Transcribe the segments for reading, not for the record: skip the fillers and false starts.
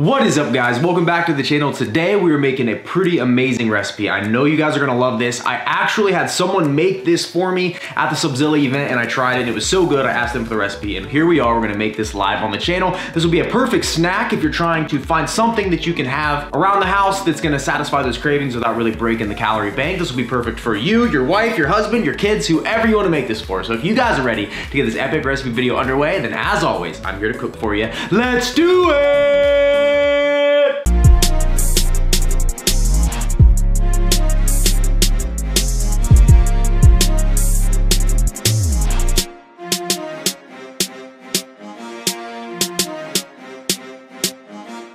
What is up, guys? Welcome back to the channel. Today we are making a pretty amazing recipe. I know you guys are gonna love this. I actually had someone make this for me at the Subzilla event and I tried it. It was so good, I asked them for the recipe and here we are. We're gonna make this live on the channel. This will be a perfect snack if you're trying to find something that you can have around the house that's gonna satisfy those cravings without really breaking the calorie bank. This will be perfect for you, your wife, your husband, your kids, whoever you wanna make this for. So if you guys are ready to get this epic recipe video underway, then as always, I'm here to cook for you. Let's do it!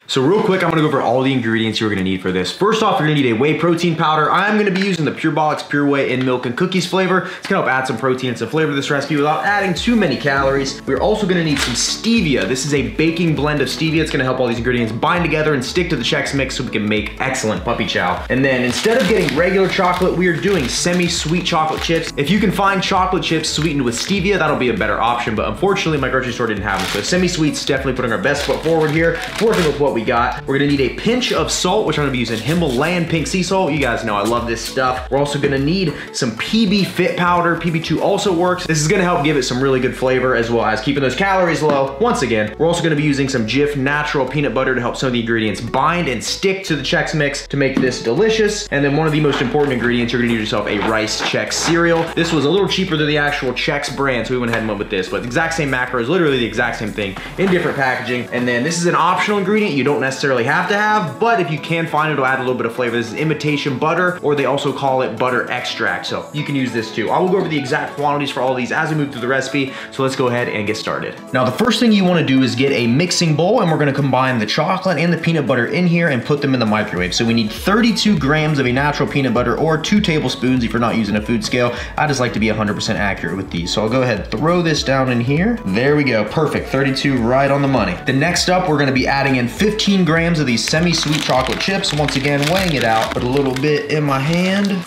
So real quick, I'm gonna go over all the ingredients you're gonna need for this. First off, you're gonna need a whey protein powder. I'm gonna be using the Purbolics Pure Whey in milk and cookies flavor. It's gonna help add some protein and some flavor to this recipe without adding too many calories. We're also gonna need some stevia. This is a baking blend of stevia. It's gonna help all these ingredients bind together and stick to the Chex Mix so we can make excellent puppy chow. And then instead of getting regular chocolate, we are doing semi-sweet chocolate chips. If you can find chocolate chips sweetened with stevia, that'll be a better option. But unfortunately, my grocery store didn't have them. So semi-sweet's definitely putting our best foot forward here, working with what we got. We're gonna need a pinch of salt, which I'm gonna be using Himalayan pink sea salt. You guys know I love this stuff. We're also gonna need some PB fit powder. PB2 also works. This is gonna help give it some really good flavor as well as keeping those calories low. Once again, we're also gonna be using some Jif natural peanut butter to help some of the ingredients bind and stick to the Chex Mix to make this delicious. And then one of the most important ingredients, you're gonna need yourself a rice Chex cereal. This was a little cheaper than the actual Chex brand, so we went ahead and went with this, but the exact same macros, literally the exact same thing in different packaging. And then this is an optional ingredient you don't necessarily have to have, but if you can find it, it'll add a little bit of flavor. This is imitation butter, or they also call it butter extract, so you can use this too. I will go over the exact quantities for all these as we move through the recipe, so let's go ahead and get started. Now, the first thing you wanna do is get a mixing bowl, and we're gonna combine the chocolate and the peanut butter in here and put them in the microwave. So we need 32 grams of a natural peanut butter, or 2 tablespoons if you're not using a food scale. I just like to be 100% accurate with these, so I'll go ahead and throw this down in here. There we go, perfect, 32 right on the money. The next up, we're gonna be adding in 15 grams of these semi-sweet chocolate chips. Once again, weighing it out. Put a little bit in my hand.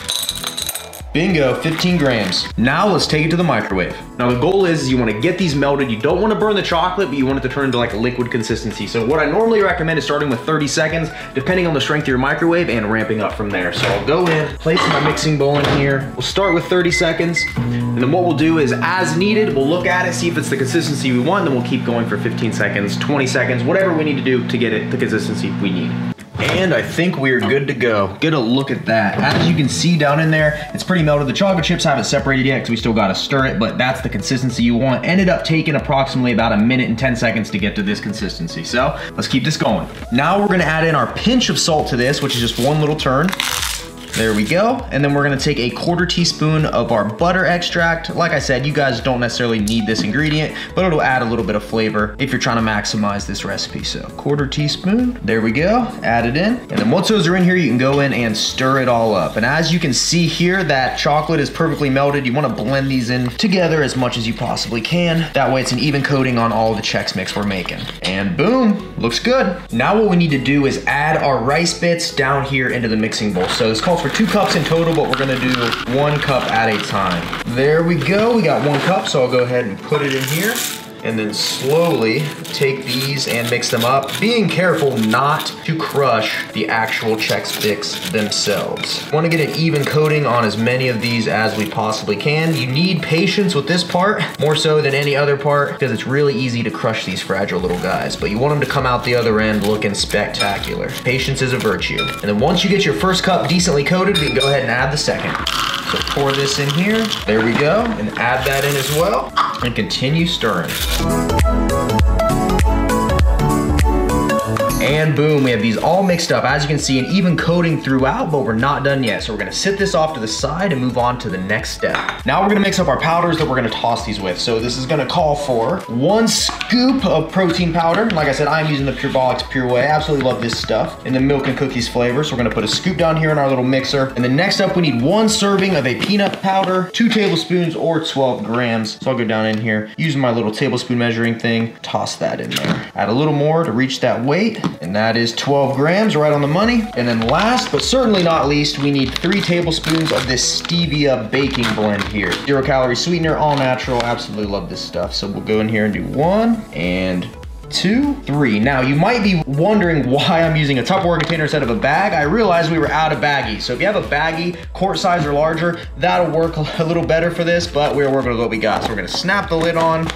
Bingo, 15 grams. Now let's take it to the microwave. Now the goal is you wanna get these melted. You don't wanna burn the chocolate, but you want it to turn into like a liquid consistency. So what I normally recommend is starting with 30 seconds, depending on the strength of your microwave and ramping up from there. So I'll go in, place my mixing bowl in here. We'll start with 30 seconds. And then what we'll do is, as needed, we'll look at it, see if it's the consistency we want, then we'll keep going for 15 seconds, 20 seconds, whatever we need to do to get it the consistency we need. And I think we're good to go. Get a look at that. As you can see down in there, it's pretty melted. The chocolate chips haven't separated yet because we still gotta stir it, but that's the consistency you want. Ended up taking approximately about 1 minute and 10 seconds to get to this consistency. So let's keep this going. Now we're gonna add in our pinch of salt to this, which is just one little turn. There we go. And then we're gonna take a 1/4 teaspoon of our butter extract. Like I said, you guys don't necessarily need this ingredient, but it'll add a little bit of flavor if you're trying to maximize this recipe. So 1/4 teaspoon, there we go, add it in. And then once those are in here, you can go in and stir it all up. And as you can see here, that chocolate is perfectly melted. You wanna blend these in together as much as you possibly can. That way it's an even coating on all the Chex Mix we're making. And boom, looks good. Now what we need to do is add our rice bits down here into the mixing bowl. So it's called for 2 cups in total, but we're gonna do 1 cup at a time. There we go, we got 1 cup, so I'll go ahead and put it in here. And then slowly take these and mix them up, being careful not to crush the actual Chex Mix themselves. Wanna get an even coating on as many of these as we possibly can. You need patience with this part, more so than any other part, because it's really easy to crush these fragile little guys, but you want them to come out the other end looking spectacular. Patience is a virtue. And then once you get your first cup decently coated, we can go ahead and add the second. So pour this in here, there we go, and add that in as well, and continue stirring. And boom, we have these all mixed up. As you can see, an even coating throughout, but we're not done yet. So we're gonna sit this off to the side and move on to the next step. Now we're gonna mix up our powders that we're gonna toss these with. So this is gonna call for 1 scoop of protein powder. Like I said, I'm using the Purbolics Pure Whey. I absolutely love this stuff. And the milk and cookies flavor. So we're gonna put a scoop down here in our little mixer. And then next up, we need 1 serving of a peanut powder, 2 tablespoons or 12 grams. So I'll go down in here, using my little tablespoon measuring thing, toss that in there. Add a little more to reach that weight. And that is 12 grams, right on the money. And then last, but certainly not least, we need 3 tablespoons of this stevia baking blend here. 0 calorie sweetener, all natural, absolutely love this stuff. So we'll go in here and do 1 and two, three. Now you might be wondering why I'm using a Tupperware container instead of a bag. I realized we were out of baggies. So if you have a baggie, quart size or larger, that'll work a little better for this, but we're working with what we got. So we're gonna snap the lid on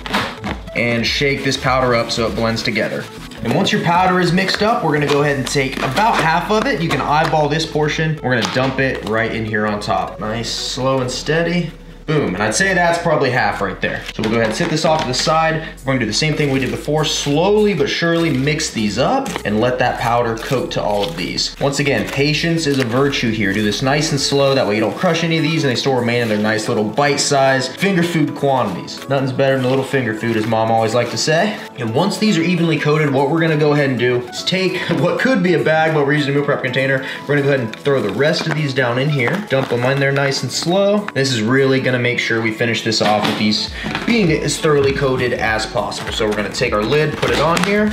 and shake this powder up so it blends together. And once your powder is mixed up, we're gonna go ahead and take about half of it. You can eyeball this portion. We're gonna dump it right in here on top. Nice, slow and steady. Boom, and I'd say that's probably half right there. So we'll go ahead and set this off to the side. We're gonna do the same thing we did before, slowly but surely mix these up and let that powder coat to all of these. Once again, patience is a virtue here. Do this nice and slow, that way you don't crush any of these and they still remain in their nice little bite-sized finger food quantities. Nothing's better than a little finger food, as mom always liked to say. And once these are evenly coated, what we're gonna go ahead and do is take what could be a bag, but we're using a meal prep container. We're gonna go ahead and throw the rest of these down in here, dump them in there nice and slow. This is really gonna make sure we finish this off with these being as thoroughly coated as possible. So we're gonna take our lid, put it on here,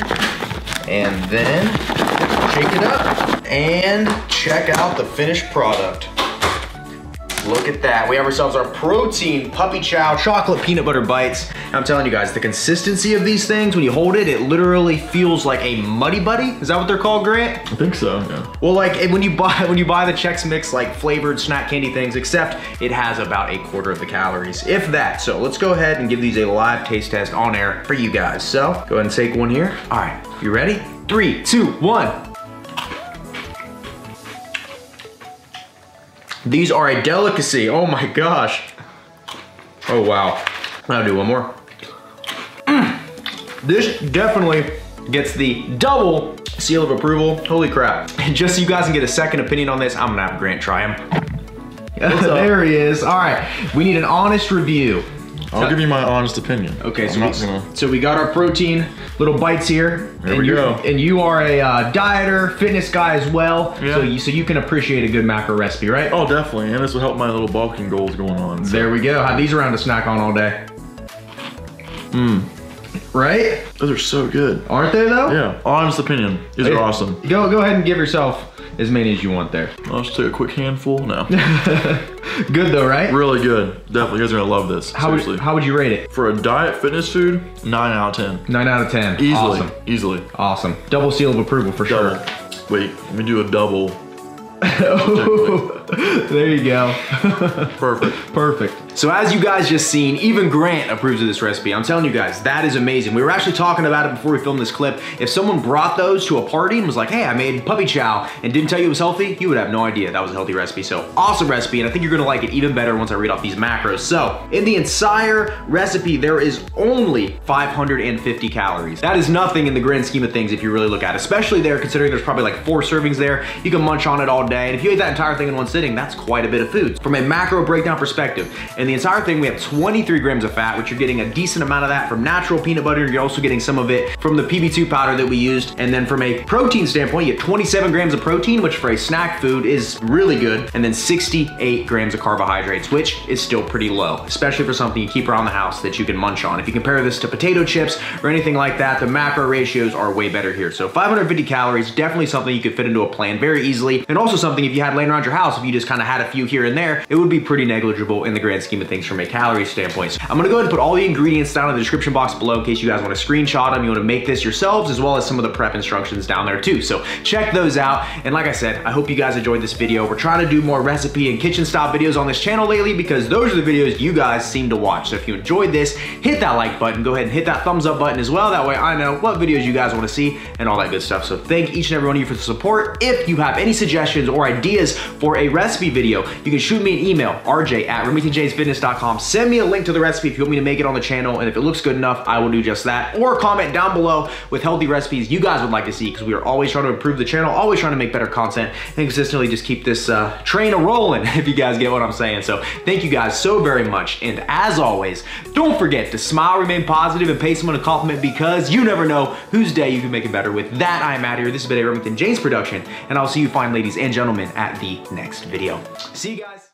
and then shake it up and check out the finished product. Look at that. We have ourselves our protein puppy chow chocolate peanut butter bites. I'm telling you guys, the consistency of these things, when you hold it, it literally feels like a Muddy Buddy. Is that what they're called, Grant? I think so, yeah. Well, like when you buy the Chex Mix, like flavored snack candy things, except it has about a quarter of the calories, if that. So let's go ahead and give these a live taste test on air for you guys. So go ahead and take one here. All right, you ready? 3, 2, 1. These are a delicacy, oh my gosh. Oh wow, I'll do one more. This definitely gets the double seal of approval, holy crap. And just so you guys can get a second opinion on this, I'm gonna have Grant try them. There he is, all right. We need an honest review. I'll give you my honest opinion. Okay, so we got our protein little bites here. Here we go. And you are a dieter, fitness guy as well. Yeah. So you can appreciate a good macro recipe, right? Oh, definitely. And this will help my little bulking goals going on. So. There we go. Have these around to snack on all day. Mmm. Right? Those are so good. Aren't they though? Yeah. Honest opinion. These are awesome. Go ahead and give yourself as many as you want there. I'll just take a quick handful now. Good though, right? Really good. Definitely, you guys are gonna love this. How would you rate it? For a diet fitness food, 9 out of 10. 9 out of 10. Easily. Awesome. Easily. Awesome. Double seal of approval for sure. Wait, let me do a double. There you go. Perfect. Perfect. So as you guys just seen, even Grant approves of this recipe. I'm telling you guys, that is amazing. We were actually talking about it before we filmed this clip. If someone brought those to a party and was like, hey, I made puppy chow and didn't tell you it was healthy, you would have no idea that was a healthy recipe. So awesome recipe, and I think you're gonna like it even better once I read off these macros. So in the entire recipe, there is only 550 calories. That is nothing in the grand scheme of things if you really look at it, especially there considering there's probably like 4 servings there. You can munch on it all day. And if you ate that entire thing in one sitting, that's quite a bit of food. From a macro breakdown perspective, in the entire thing, we have 23 grams of fat, which you're getting a decent amount of that from natural peanut butter. You're also getting some of it from the PB2 powder that we used. And then from a protein standpoint, you get 27 grams of protein, which for a snack food is really good. And then 68 grams of carbohydrates, which is still pretty low, especially for something you keep around the house that you can munch on. If you compare this to potato chips or anything like that, the macro ratios are way better here. So 550 calories, definitely something you could fit into a plan very easily. And also something if you had laying around your house, if you just kind of had a few here and there, it would be pretty negligible in the grand scheme of things from a calorie standpoint. So I'm gonna go ahead and put all the ingredients down in the description box below in case you guys wanna screenshot them, you wanna make this yourselves, as well as some of the prep instructions down there too. So check those out. And like I said, I hope you guys enjoyed this video. We're trying to do more recipe and kitchen style videos on this channel lately because those are the videos you guys seem to watch. So if you enjoyed this, hit that like button, go ahead and hit that thumbs up button as well. That way I know what videos you guys wanna see and all that good stuff. So thank each and every one of you for the support. If you have any suggestions or ideas for a recipe video, you can shoot me an email, rj@remingtonjamesfitness.com. Send me a link to the recipe if you want me to make it on the channel, and if it looks good enough, I will do just that. Or comment down below with healthy recipes you guys would like to see, because we are always trying to improve the channel, always trying to make better content, and consistently just keep this train a-rolling, if you guys get what I'm saying. So thank you guys so very much, and as always, don't forget to smile, remain positive, and pay someone a compliment, because you never know whose day you can make it better with. That, I am out of here. This has been a Remington James production, and I'll see you fine ladies and gentlemen at the next video. See you guys.